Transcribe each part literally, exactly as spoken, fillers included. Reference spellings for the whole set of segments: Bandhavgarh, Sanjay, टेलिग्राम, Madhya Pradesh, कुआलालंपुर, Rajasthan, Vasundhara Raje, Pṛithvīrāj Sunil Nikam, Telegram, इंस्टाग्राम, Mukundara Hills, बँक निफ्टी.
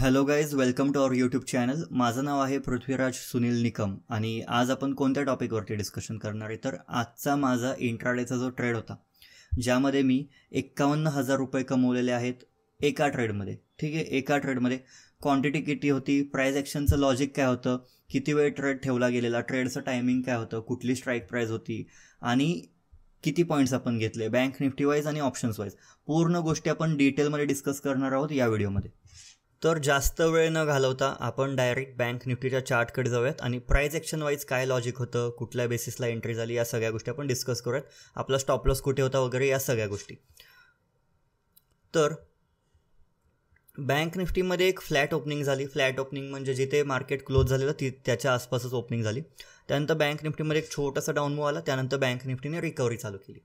Hello guys, welcome to our YouTube channel. माझं नाव आहे पृथ्वीराज सुनील निकम आणि आज आपण कोणत्या टॉपिकवरती डिस्कशन करणार आहे तर आजचा माझा इंट्राडेचा जो ट्रेड होता ज्यामध्ये मी एक्कावन्न हजार रुपये कमवलेले आहेत एका ट्रेडमध्ये. ठीक आहे, एका ट्रेडमध्ये क्वांटिटी किती होती, प्राईज ॲक्शनचं लॉजिक काय होतं, किती वेळ ट्रेड ठेवला गेलेला, ट्रेडचं टायमिंग काय होतं, कुठली स्ट्राईक प्राईज होती आणि किती पॉईंट्स आपण घेतले बँक निफ्टी वाईज आणि ऑप्शन्स वाईज पूर्ण गोष्टी आपण डिटेलमध्ये डिस्कस करणार आहोत या व्हिडिओमध्ये. तर जास्त वेळ न घालवता आपण डायरेक्ट बँक निफ्टीच्या चार्टकडे जाऊयात आणि प्राईज ॲक्शन वाईज काय लॉजिक होतं, कुठल्या बेसिसला एंट्री झाली, या सगळ्या गोष्टी आपण डिस्कस करूयात. आपला स्टॉप लॉस कुठे होता वगैरे या सगळ्या गोष्टी. तर बँक निफ्टीमध्ये एक फ्लॅट ओपनिंग झाली. फ्लॅट ओपनिंग म्हणजे जिथे मार्केट क्लोज झालेलं ती त्याच्या आसपासच ओपनिंग झाली. त्यानंतर बँक निफ्टीमध्ये एक छोटासा डाऊन मूव्ह आला, त्यानंतर बँक निफ्टीने रिकव्हरी चालू केली.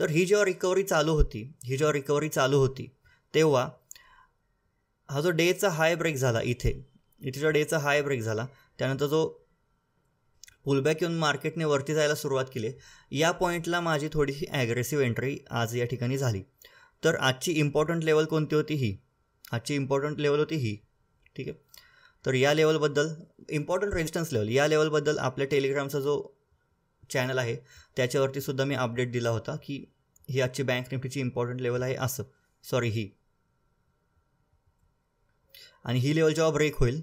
तर ही जेव्हा रिकव्हरी चालू होती ही जेव्हा रिकव्हरी चालू होती तेव्हा हा जो डेचा हाय ब्रेक झाला इथे इथे जो डेचा हाय ब्रेक झाला त्यानंतर जो पुलबॅक येऊन मार्केटने वरती जायला सुरुवात केली, या पॉईंटला माझी थोडीशी ॲग्रेसिव्ह एंट्री आज या ठिकाणी झाली. तर आजची इम्पॉर्टंट लेवल कोणती होती, ही आजची इम्पॉर्टंट लेवल होती ही. ठीक आहे, तर या लेवलबद्दल इम्पॉर्टंट रेजिस्टन्स लेवल या लेवलबद्दल आपल्या टेलिग्रामचा जो चॅनल आहे त्याच्यावरती सुद्धा मी अपडेट दिला होता की ही आजची बँक निफ्टीची इम्पॉर्टंट लेवल आहे असं, सॉरी ही, आणि ही लेवल जेव्हा ब्रेक होईल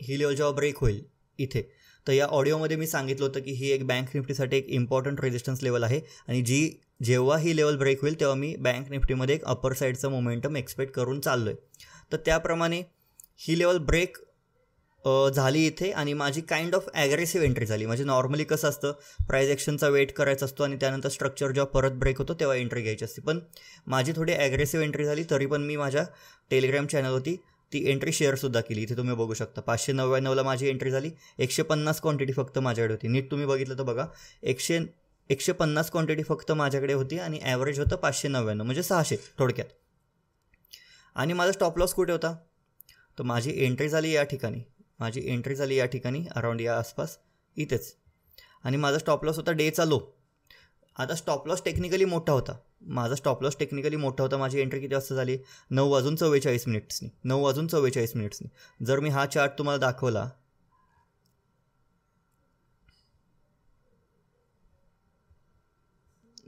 ही लेवल जेव्हा ब्रेक होईल इथे तर या ऑडिओमध्ये मी सांगितलं होतं की ही एक बँक निफ्टीसाठी एक इम्पॉर्टंट रेजिस्टन्स लेवल आहे आणि जी जेव्हा ही लेवल ब्रेक होईल तेव्हा मी बँक निफ्टीमध्ये एक अपर साईडचं मोमेंटम एक्सपेक्ट करून चाललो आहे. तर त्याप्रमाणे ही लेवल ब्रेक झाली इथे आणि माझी काइंड ऑफ ॲग्रेसिव्ह एंट्री झाली. म्हणजे नॉर्मली कसं असतं, प्राईज ॲक्शनचा वेट करायचा असतो आणि त्यानंतर स्ट्रक्चर जेव्हा परत ब्रेक होतो तेव्हा एंट्री घ्यायची असते, पण माझी थोडी ॲग्रेसिव्ह एंट्री झाली. तरी पण मी माझ्या टेलिग्राम चॅनलवरती ती एंट्री शेअरसुद्धा केली. इथे तुम्ही बघू शकता पाचशे नव्याण्णवला माझी एंट्री झाली. एकशे पन्नास क्वांटिटी फक्त माझ्याकडे होती. नीट तुम्ही बघितलं तर बघा, एकशे एकशे पन्नास क्वांटिटी फक्त माझ्याकडे होती आणि ॲव्हरेज होतं पाचशे नव्याण्णव म्हणजे सहाशे थोडक्यात. आणि माझा स्टॉप लॉस कुठे होता तर माझी एंट्री झाली या ठिकाणी माझी एंट्री झाली या ठिकाणी अराउंड या आसपास इथेच, आणि माझा स्टॉप लॉस होता डेचा लो. आता स्टॉप लॉस टेक्निकली मोठा होता माझा स्टॉप लॉस टेक्निकली मोठा होता माझी एंट्री किती वाजता झाली, नऊ वाजून चव्वेचाळीस मिनिट्सनी नऊ वाजून चव्वेचाळीस मिनिट्सनी जर मी हा चार्ट तुम्हाला दाखवला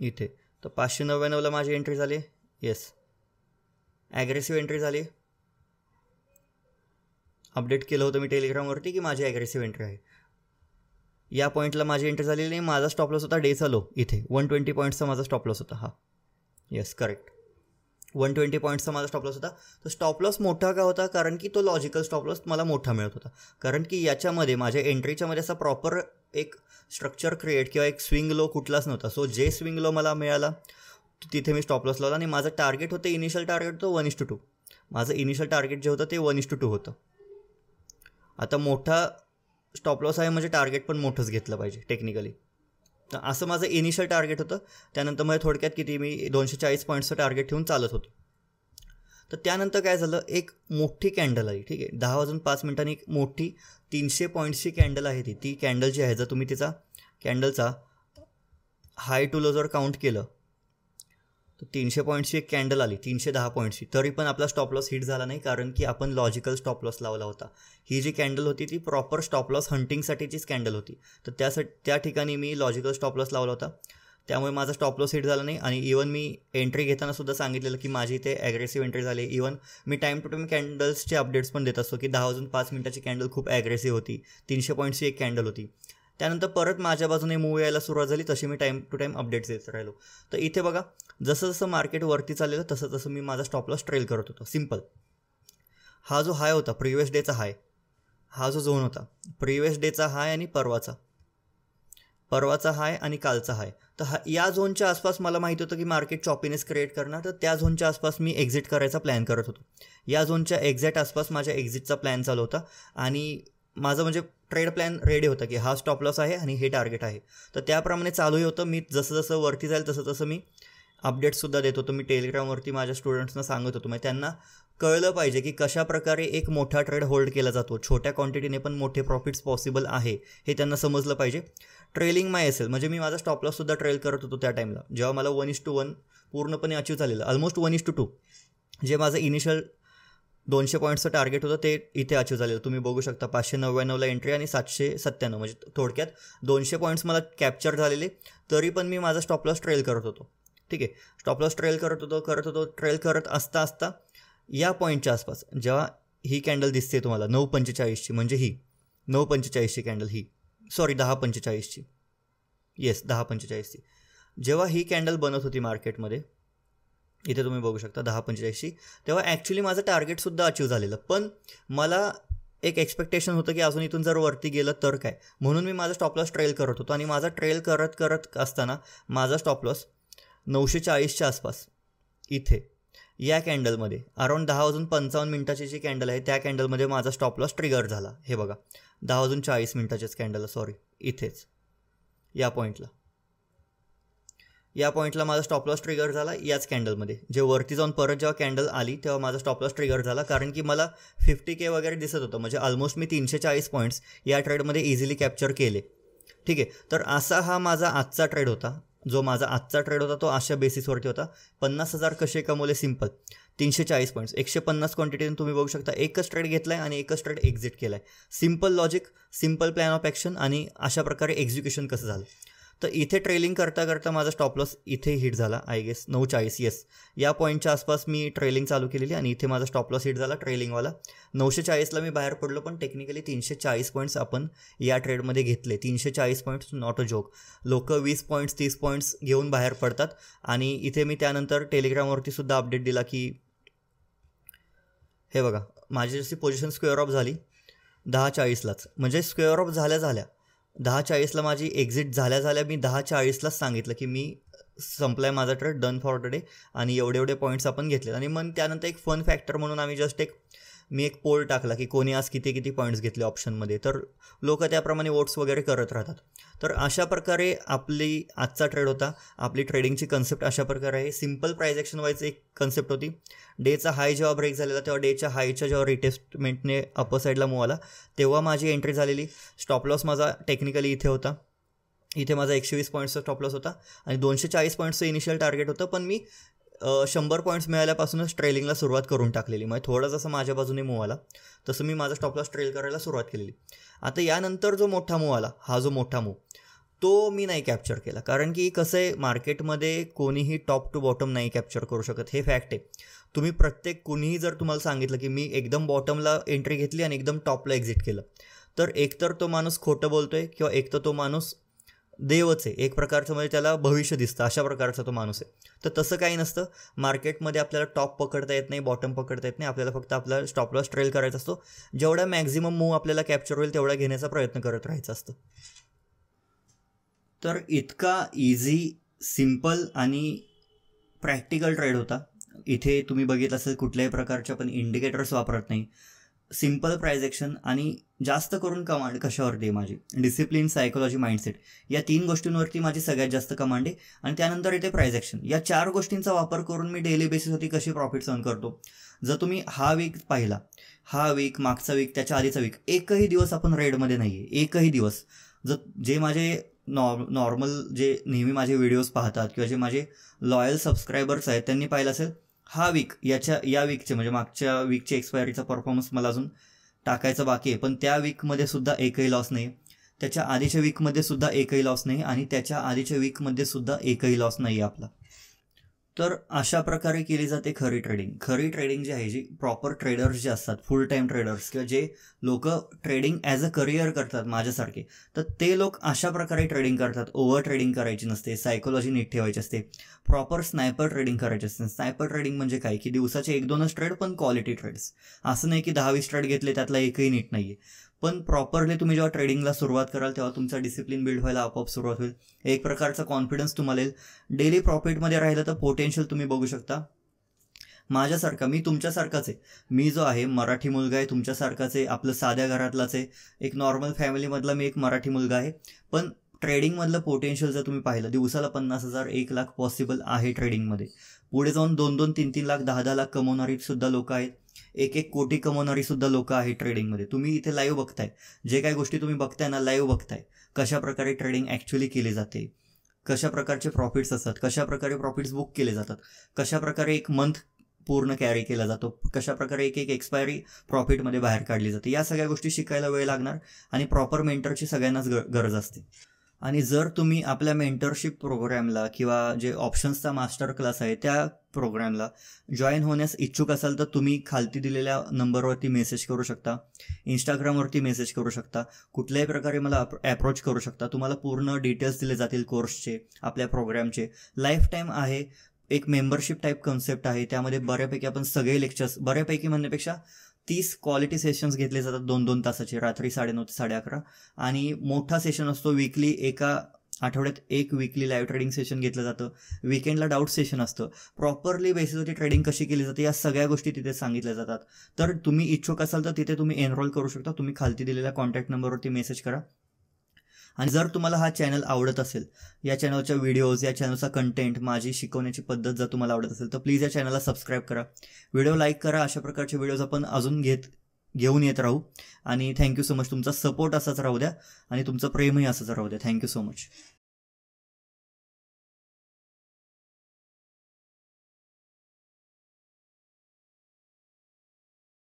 इथे तर पाचशे नव्याण्णवला माझी एंट्री झाली. येस, ॲग्रेसिव्ह एंट्री झाली. अपडेट केलं होतं मी टेलिग्रामवरती की माझी ॲग्रेसिव्ह एंट्री आहे. या पॉईंटला माझी एंट्री झालेली नाही. माझा स्टॉप लॉस होता डेचा लो इथे वन ट्वेंटी पॉईंट्सचा माझा स्टॉप लॉस होता. हा, येस करेक्ट, वन ट्वेंटी पॉईंट्सचा माझा स्टॉप लॉस होता. तर स्टॉप लॉस मोठा का होता, कारण की तो लॉजिकल स्टॉप लॉस मला मोठा मिळत होता, कारण की याच्यामध्ये माझ्या एंट्रीच्यामध्ये असा प्रॉपर एक स्ट्रक्चर क्रिएट किंवा एक स्विंग लो कुठलाच नव्हता. सो जे स्विंग लो मला मिळाला तिथे मी स्टॉप लॉस लावला आणि माझं टार्गेट होतं, इनिशियल टार्गेट होतं वन इस टू टू माझं इनिशियल टार्गेट जे होतं ते वन इस टू टू होतं. आता मोठा स्टॉप लॉस आहे म्हणजे टार्गेट पण मोठंच घेतलं पाहिजे टेक्निकली. तर असं माझं इनिशियल टार्गेट होतं. त्यानंतर माझ्या थोडक्यात किती मी दोनशे चाळीस पॉईंट्सचं टार्गेट ठेवून चालत होतो. तर त्यानंतर काय झालं, एक मोठी कॅन्डल आली. ठीक आहे, दहा वाजून पाच मिनिटांनी एक मोठी तीनशे पॉईंट्सची कॅन्डल आहे. ती ती कॅन्डल जी आहे जर तुम्ही तिचा कॅन्डलचा हाय टू लो जर काउंट केलं तर तीनशे पॉईंट्सची एक कॅन्डल आली, तीनशे दहा पॉईंट्सची. तरी पण आपला स्टॉप लॉस हिट झाला नाही, कारण की आपण लॉजिकल स्टॉप लॉस लावला होता. ही जी कॅन्डल होती ती प्रॉपर स्टॉप लॉस हंटिंगसाठीचीच कॅन्डल होती. तर त्यासाठी त्या ठिकाणी मी लॉजिकल स्टॉप लॉस लावला होता, त्यामुळे माझा स्टॉप लॉस हिट झाला नाही. आणि इवन मी एंट्री घेतानासुद्धा सांगितलेलं की माझी इथे ॲग्रेसिव्ह एंट्री झाली. इवन मी टाईम टू टाईम कॅन्डल्सचे अपडेट्स पण देत असतो की दहा वाजून पाच मिनिटाची कॅन्डल खूप ॲग्रेसिव्ह होती, तीनशे पॉईंट्सची एक कॅन्डल होती. त्यानंतर परत माझ्या बाजूने मूव्ह यायला सुरुवात झाली, तशी मी टाईम टू टाईम अपडेट्स देत राहिलो. तर इथे बघा, जसं जसं मार्केट वरती चाललेलं तसं तसं मी माझा स्टॉप लॉस ट्रेल करत होतो. सिंपल, हा जो हाय होता प्रिव्हियस डेचा हाय, हा जो झोन होता प्रिव्हियस डेचा हाय आणि परवाचा परवाचा हाय आणि कालचा हाय, तर हा या झोनच्या आसपास मला माहिती होतं की मार्केट चॉपीनेस क्रिएट करणार. तर त्या झोनच्या आसपास मी एक्झिट करायचा प्लॅन करत होतो. या झोनच्या एक्झॅक्ट आसपास माझ्या एक्झिटचा प्लॅन चालू होता आणि माझं म्हणजे ट्रेड प्लॅन रेडी होता की हा स्टॉप लॉस आहे आणि हे टार्गेट आहे. तर त्याप्रमाणे चालूही होतं. मी जसं जसं वरती जाईल तसं तसं मी अपडेट्ससुद्धा देत होतो. मी टेलिग्रामवरती माझ्या स्टुडंट्सना सांगत होतो, म्हणजे त्यांना कळलं पाहिजे की कशाप्रकारे एक मोठा ट्रेड होल्ड केला जातो, छोट्या क्वांटिटीने पण मोठे प्रॉफिट्स पॉसिबल आहे हे त्यांना समजलं पाहिजे. ट्रेलिंग माय असेल म्हणजे मी माझा स्टॉप लॉससुद्धा ट्रेल करत होतो त्या टाईमला, जेव्हा मला वन इस टू वन पूर्णपणे अचीव्ह झालेलं, almost one is to two जे माझं इनिशियल दोनशे पॉईंटचं टार्गेट होतं ते इथे अचीव झालेलं तुम्ही बघू शकता। पाचशे नव्याण्णवला एंट्री आणि सातशे सत्त्याण्णव म्हणजे थोडक्यात दोनशे पॉईंट्स मला कॅप्चर झालेले, तरी पण मी माझा स्टॉप लॉस ट्रेल करत होतो। ठीक आहे, स्टॉप लॉस ट्रेल करत होतो करत होतो ट्रेल करत असता असता या पॉईंटच्या आसपास जेव्हा ही कॅन्डल दिसते तुम्हाला नऊ पंचेचाळीसची म्हणजे ही नऊ पंचेचाळीसची कॅन्डल ही सॉरी दहा पंचेचाळीसची येस दहा पंचेचाळीसची जेव्हा ही कॅन्डल बनत होती मार्केटमध्ये इथे तुम्ही बघू शकता दहा पंचेचाळीसची तेव्हा ॲक्च्युली माझं टार्गेटसुद्धा अचीव झालेलं, पण मला एक एक्सपेक्टेशन होतं की अजून इथून जर वरती गेलं तर काय, म्हणून मी माझा स्टॉपलॉस ट्रेल करत होतो। आणि माझा ट्रेल करत करत असताना माझा स्टॉपलॉस नऊशे चाळीसच्या आसपास इथे या कॅन्डलमध्ये अराउंड दहा वाजून पंचावन्न मिनिटाची जी कॅन्डल आहे त्या कॅन्डलमध्ये माझा स्टॉपलॉस ट्रिगर झाला। हे बघा दहा वाजून चाळीस मिनिटाचीच कॅन्डल सॉरी इथेच या पॉईंटला या पॉईंटला माझा स्टॉपलॉस ट्रिगर झाला याच कॅन्डलमध्ये, जे वरती जाऊन परत जेव्हा कॅन्डल आली तेव्हा माझा स्टॉपलॉस ट्रिगर झाला, कारण की मला फिफ्टी के वगैरे दिसत होतं म्हणजे ऑलमोस्ट मी तीनशे चाळीस पॉईंट्स या ट्रेडमध्ये इझिली कॅप्चर केले। ठीक आहे, तर असा हा माझा आजचा ट्रेड होता, जो माझा आजचा ट्रेड होता तो अशा बेसिसवरती होता। पन्नास हजार कसे कमवले सिंपल तीनशे चाळीस पॉईंट्स एकशे पन्नास क्वांटिटीने तुम्ही बघू शकता एकच ट्रेड घेतला आहे आणि एकच ट्रेड एक्झिट केला आहे। Simple logic, simple plan of action आणि अशा प्रकारे एक्झिक्युशन कसं झालं। तर इथे ट्रेलिंग करता करता माझा स्टॉपलॉस इथे हिट झाला आय गेस नऊ चाळीस येस या पॉईंटच्या आसपास मी ट्रेलिंग चालू केलेली आणि इथे माझा स्टॉपलॉस हिट झाला ट्रेलिंगवाला। नऊशे चाळीसला मी बाहेर पडलो, पण टेक्निकली तीनशे चाळीस पॉईंट्स आपण या ट्रेडमध्ये घेतले। तीनशे चाळीस पॉईंट्स नॉट अ जोक, लोक वीस पॉईंट्स तीस पॉईंट्स घेऊन बाहेर पडतात। आणि इथे मी त्यानंतर टेलिग्रामवरती सुद्धा अपडेट दिला की हे बघा माझी जशी पोझिशन स्क्वेअर ऑफ झाली दहा चाळीसलाच, म्हणजे स्क्वेअर ऑफ झाल्या झाल्या दहा चाळीसला माझी एक्झिट झाल्या झाल्या मी दहा चाळीसलाच सांगितलं की मी संपलाय माझा trade, done for the day, आणि एवढे एवढे पॉईंट्स आपण घेतले। आणि मग त्यानंतर एक फन फॅक्टर म्हणून आम्ही जस्ट एक मी एक पोल टाकला की कोणी आज किती किती पॉईंट्स घेतले ऑप्शनमध्ये, तर लोक त्याप्रमाणे वोट्स वगैरे करत राहतात। तर अशा प्रकारे आपली आजचा ट्रेड होता। आपली ट्रेडिंगची कन्सेप्ट अशा प्रकारे आहे, सिंपल प्राइस ॲक्शन वाईज एक कन्सेप्ट होती। डेचा हाय जेव्हा ब्रेक झालेला तेव्हा डेच्या हायच्या जेव्हा रिटेस्टमेंटने अपर साईडला मूव्ह आला तेव्हा माझी एंट्री झालेली। स्टॉपलॉस माझा टेक्निकली इथे होता, इथे माझा एकशे वीस पॉईंट्सचा स्टॉपलॉस होता आणि दोनशे चाळीस पॉईंट्सचं इनिशियल टार्गेट होतं, पण मी शंभर पॉईंट्स मिळाल्यापासूनच ट्रेलिंगला सुरुवात करून टाकलेली, म्हणजे थोडा जसं माझ्या बाजूने मूव्ह आला तसं मी माझा स्टॉपलॉस ट्रेल करायला सुरुवात केलेली। आता यानंतर जो मोठा मूव्ह आला हा जो मोठा मूव्ह तो मी नाही कॅप्चर केला, कारण की कसं आहे मार्केटमध्ये कोणीही टॉप टू बॉटम नाही कॅप्चर करू शकत, हे फॅक्ट आहे। तुम्ही प्रत्येक कुणीही जर तुम्हाला सांगितलं की मी एकदम बॉटमला एंट्री घेतली आणि एकदम टॉपला एक्झिट केलं तर एकतर तो माणूस खोटं बोलतो आहे किंवा एकतर तो माणूस देवच आहे एक प्रकारचं, म्हणजे त्याला भविष्य दिसतं अशा प्रकारचा तो माणूस आहे। तर तसं काही नसतं, मार्केटमध्ये आपल्याला टॉप पकडता येत नाही, बॉटम पकडता येत नाही, आपल्याला फक्त आपला स्टॉपलॉस ट्रेल करायचा असतो। जेवढा मॅक्झिमम मूव्ह आपल्याला कॅप्चर होईल तेवढा घेण्याचा प्रयत्न करत राहायचा असतो। तर इतका इझी, सिंपल आणि प्रॅक्टिकल ट्रेड होता। इथे तुम्ही बघितलं असेल कुठल्याही प्रकारचे आपण इंडिकेटर्स वापरत नाही, सिंपल प्राइस ॲक्शन आणि जास्त करून कमांड कशावरती आहे माझी, डिसिप्लिन, सायकोलॉजी, माइंडसेट या तीन गोष्टींवरती माझी सगळ्यात जास्त कमांड आहे। आणि त्यानंतर इथे प्राइस ॲक्शन या चार गोष्टींचा वापर करून मी डेली बेसिसवरती कशी प्रॉफिट्स अर्न करतो। जर तुम्ही हा वीक पाहिला, हा वीक, मागचा वीक, त्याच्या आधीचा वीक, एकही दिवस आपण रेडमध्ये नाही आहे, एकही दिवस। जर जे माझे नॉ नॉर्मल जे नेहमी माझे व्हिडिओज पाहतात किंवा जे माझे लॉयल सबस्क्रायबर्स आहेत त्यांनी पाहिलं असेल हा वीक, याच्या या वीकचे म्हणजे मागच्या वीकचे एक्सपायरीचा परफॉर्मन्स मला अजून टाकायचा बाकी आहे, पण त्या वीकमध्ये सुद्धा एकही लॉस नाही, त्याच्या आधीच्या वीकमध्ये सुद्धा एकही लॉस नाही आणि त्याच्या आधीच्या वीकमध्ये सुद्धा एकही लॉस नाही आपला। तर अशा प्रकारे केली जाते खरी ट्रेडिंग। खरी ट्रेडिंग जी आहे जी प्रॉपर ट्रेडर्स जे असतात, फुल टाईम ट्रेडर्स किंवा जे लोक ट्रेडिंग ॲज अ करिअर करतात माझ्यासारखे, तर ते लोक अशा प्रकारे ट्रेडिंग करतात। ओव्हर ट्रेडिंग करायची नसते, सायकोलॉजी नीट ठेवायची असते, प्रॉपर स्नायपर ट्रेडिंग करायची असते। स्नायपर ट्रेडिंग म्हणजे काय की दिवसाचे एक दोनच ट्रेड पण क्वालिटी ट्रेड्स, असं नाही की दहा वीस ट्रेड घेतले त्यातला एकही नीट नाही आहे। पण प्रॉपरली तुम्ही जेव्हा ट्रेडिंगला सुरुवात कराल तेव्हा तुमचा डिसिप्लिन बिल्ड व्हायला आपोआप सुरुवात होईल, एक प्रकारचा कॉन्फिडन्स तुम्हाला येईल। डेली प्रॉफिटमध्ये राहिलं तर पोटेन्शियल तुम्ही बघू शकता। माझ्यासारखा, मी तुमच्यासारखाच आहे, मी जो आहे मराठी मुलगा आहे, तुमच्यासारखाच आहे, आपलं साध्या घरातलाच आहे, एक नॉर्मल फॅमिलीमधला मी एक मराठी मुलगा आहे, पण ट्रेडिंगमधलं पोटेन्शियल जर तुम्ही पाहिलं दिवसाला पन्नास हजार एक लाख पॉसिबल आहे ट्रेडिंगमध्ये। पुढे जाऊन दोन दोन तीन तीन लाख दहा दहा लाख कमवणारी सुद्धा लोक आहेत, एक एक कोटी कमवणारी सुद्धा लोक आहेत ट्रेडिंगमध्ये। तुम्ही इथे लाईव्ह बघताय, जे काही गोष्टी तुम्ही बघताय ना लाईव्ह बघताय, कशा प्रकारे ट्रेडिंग ॲक्च्युली केली जाते, कशा प्रकारचे प्रॉफिट्स असतात, कशा प्रकारे प्रॉफिट्स बुक केले जातात, कशा प्रकारे एक मंथ पूर्ण कॅरी केला जातो, कशा प्रकारे एक एक एक्सपायरी प्रॉफिटमध्ये बाहेर काढली जाते, या सगळ्या गोष्टी शिकायला वेळ लागणार आणि प्रॉपर मेंटरची सगळ्यांनाच गरज असते। आणि जर तुम्ही आपल्या मेंटरशिप प्रोग्रामला किंवा जे ऑप्शन्सचा मास्टर क्लास आहे त्या प्रोग्रामला जॉईन होण्यास इच्छुक असाल तर तुम्ही खालती दिलेल्या नंबरवरती मेसेज करू शकता, इंस्टाग्रामवरती मेसेज करू शकता, कुठल्याही प्रकारे मला अप्रोच करू शकता। तुम्हाला पूर्ण डिटेल्स दिले जातील कोर्सचे, आपल्या प्रोग्रामचे। लाईफ टाईम आहे, एक मेंबरशिप टाईप कॉन्सेप्ट आहे, त्यामध्ये बऱ्यापैकी आपण सगळे लेक्चर्स, बऱ्यापैकी म्हणण्यापेक्षा तीस क्वालिटी सेशन्स घेतले जातात दोन दोन तासाचे, रात्री साडेनऊ ते साडेअकरा, आणि मोठा सेशन असतो वीकली, एका आठवड्यात एक वीकली लाईव्ह ट्रेडिंग सेशन घेतलं जातं, वीकेंडला डाऊट सेशन असतं। प्रॉपरली बेसिसवरती ट्रेडिंग कशी केली जाते या सगळ्या गोष्टी तिथे सांगितल्या जातात। तर तुम्ही इच्छुक असाल तर तिथे तुम्ही एनरोल करू शकता, तुम्ही खालती दिलेल्या कॉन्टॅक्ट नंबरवरती मेसेज करा। आणि जर तुम्हाला हा चॅनल आवडत असेल, या चॅनलच्या व्हिडिओज, या चॅनलचा कंटेंट, माझी शिकवण्याची पद्धत जर तुम्हाला आवडत असेल तर प्लीज या चॅनलला सबस्क्राईब करा, व्हिडिओ लाईक करा। अशा प्रकारचे व्हिडिओज आपण अजून घेत घेऊन येत राहू। आणि थँक्यू सो मच, तुमचा सपोर्ट असाच राहू द्या आणि तुमचं प्रेमही असंच राहू द्या। Thank you so much.